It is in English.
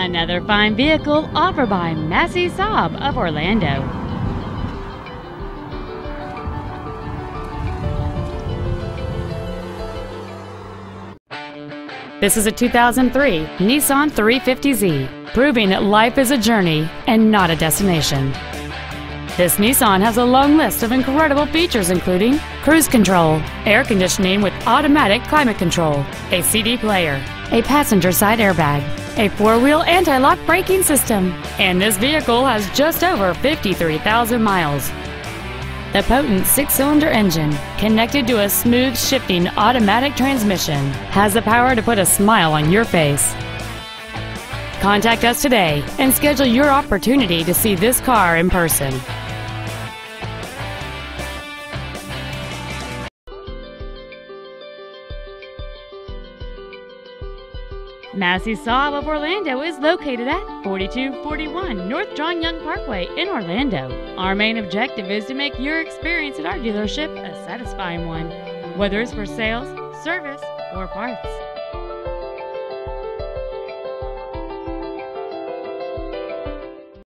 Another fine vehicle offered by Massey Saab of Orlando. This is a 2003 Nissan 350Z, proving that life is a journey and not a destination. This Nissan has a long list of incredible features, including cruise control, air conditioning with automatic climate control, a CD player, a passenger side airbag, a four-wheel anti-lock braking system, and this vehicle has just over 53,000 miles. The potent six-cylinder engine, connected to a smooth shifting automatic transmission, has the power to put a smile on your face. Contact us today and schedule your opportunity to see this car in person. Massey Saab of Orlando is located at 4241 North John Young Parkway in Orlando. Our main objective is to make your experience at our dealership a satisfying one, whether it's for sales, service, or parts.